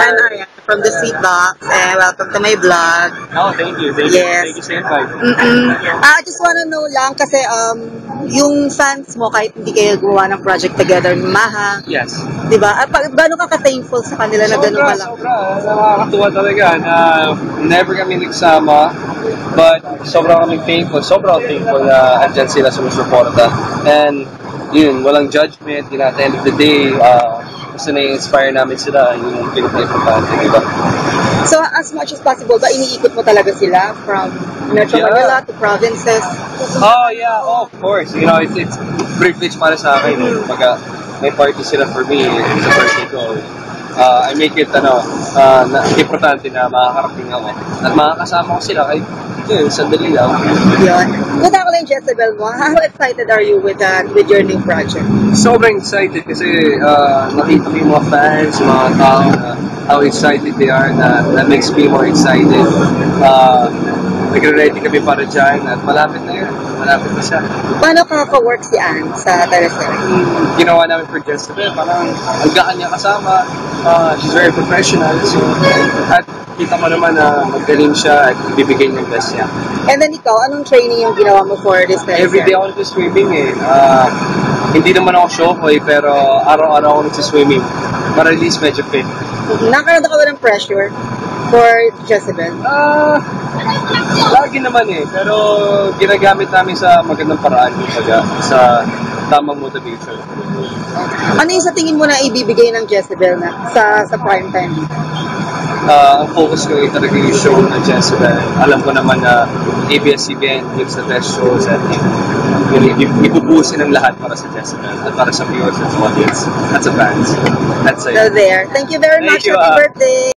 Ann from DChatbox, and welcome to my vlog. Oh, thank you. Thank yes. you. Thank you so much. I just want to know lang kasi yung fans mo kahit hindi kayo gumawa ng project together ni Maha. Yes. Diba? At gano'n ka thankful sa kanila na gano'n ka lang? Sobra. Nakakatuwa talaga na never kami nagsama, but sobra kami thankful. Sobra thankful na andyan sila sumusuporta. And yun, walang judgment. At the end of the day, gusto na i-inspire namin sila, yung pinag-importante, diba? So, as much as possible ba, iniikot mo talaga sila from Metro Manila to provinces? Oh, yeah, of course. You know, it's privilege para sa akin. Pagka may party sila for me, it's a birthday ko. I make it, na importante na makakarating ako. At makakasama ko sila kahit yun, sandali lang. Yun. Good ako lang, Jezebel mo. How excited are you with your new project? Sobrang excited kasi nakita ko yung mga fans, yung mga tao, how excited they are, that makes me more excited. Nag-ready kami para dyan at malapit na yun. Malapit na siya. Paano kaka-work si Ann sa teleserye? Ginawa namin for Jezebel. Parang hanggaan niya kasama. She's very professional. So, at kita mo naman na magaling siya at ibibigay niya yung best niya. And then ikaw, anong training yung ginawa mo for this teleserye? Everyday ako nag-swimming eh. Hindi naman ako showboy pero araw-araw ako nag-swimming. Para at least medyo fit. Nakarada ka ba ng pressure for Jezebel? Lagi naman eh, pero ginagamit namin sa magandang paraan sa tamang motivation. Ano yung sa tingin mo na ibibigay ng Jezebel na sa prime time? Ang focus ko ay talaga yung show ng Jezebel. Alam ko naman na ABS-CBN gives the best shows and ipubusin ang lahat para sa Jezebel at para sa viewers at sa audience at sa fans. That's it. So there. Thank you very much. Happy birthday!